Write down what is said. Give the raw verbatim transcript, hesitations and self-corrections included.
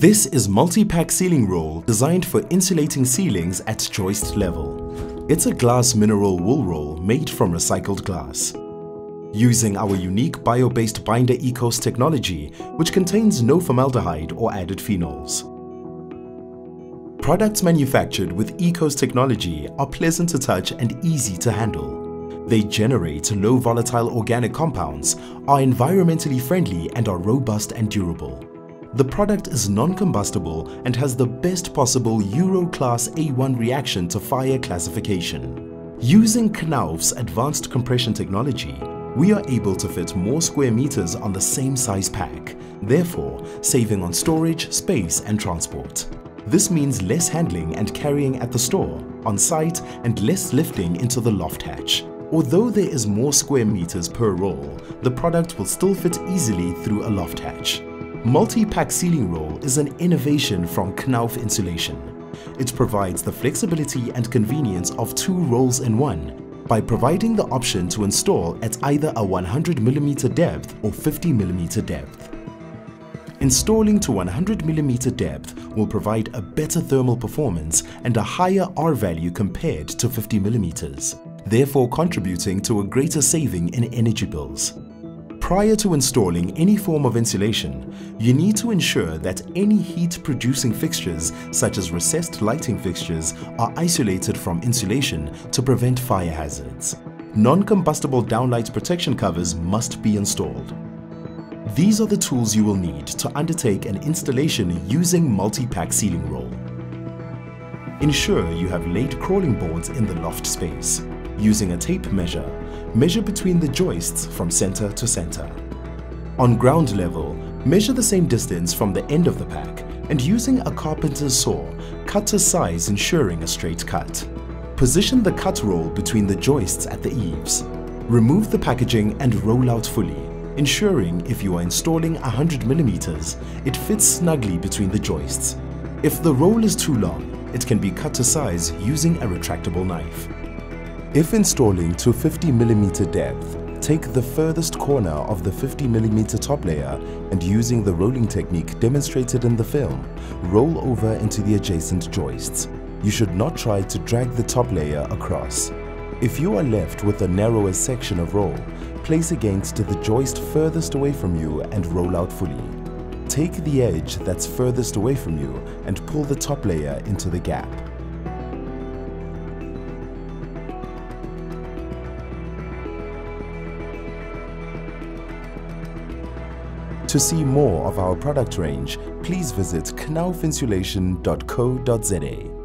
This is multi-pack ceiling roll designed for insulating ceilings at joist level. It's a glass mineral wool roll made from recycled glass. Using our unique bio-based binder E C O S technology, which contains no formaldehyde or added phenols. Products manufactured with E C O S technology are pleasant to touch and easy to handle. They generate low volatile organic compounds, are environmentally friendly and are robust and durable. The product is non-combustible and has the best possible Euro-class A one reaction to fire classification. Using Knauf's advanced compression technology, we are able to fit more square meters on the same size pack, therefore saving on storage, space and transport. This means less handling and carrying at the store, on site, and less lifting into the loft hatch. Although there is more square meters per roll, the product will still fit easily through a loft hatch. Multi-pack ceiling roll is an innovation from Knauf Insulation. It provides the flexibility and convenience of two rolls in one, by providing the option to install at either a one hundred millimeter depth or fifty millimeter depth. Installing to one hundred millimeter depth will provide a better thermal performance and a higher R value compared to fifty millimeters, therefore contributing to a greater saving in energy bills. Prior to installing any form of insulation, you need to ensure that any heat-producing fixtures, such as recessed lighting fixtures, are isolated from insulation to prevent fire hazards. Non-combustible downlight protection covers must be installed. These are the tools you will need to undertake an installation using multi-pack ceiling roll. Ensure you have laid crawling boards in the loft space. Using a tape measure, measure between the joists from center to center. On ground level, measure the same distance from the end of the pack and using a carpenter's saw, cut to size ensuring a straight cut. Position the cut roll between the joists at the eaves. Remove the packaging and roll out fully, ensuring if you are installing one hundred millimeters, it fits snugly between the joists. If the roll is too long, it can be cut to size using a retractable knife. If installing to fifty millimeter depth, take the furthest corner of the fifty millimeter top layer and using the rolling technique demonstrated in the film, roll over into the adjacent joists. You should not try to drag the top layer across. If you are left with a narrower section of roll, place against the joist furthest away from you and roll out fully. Take the edge that's furthest away from you and pull the top layer into the gap. To see more of our product range, please visit knauf insulation dot co dot z a.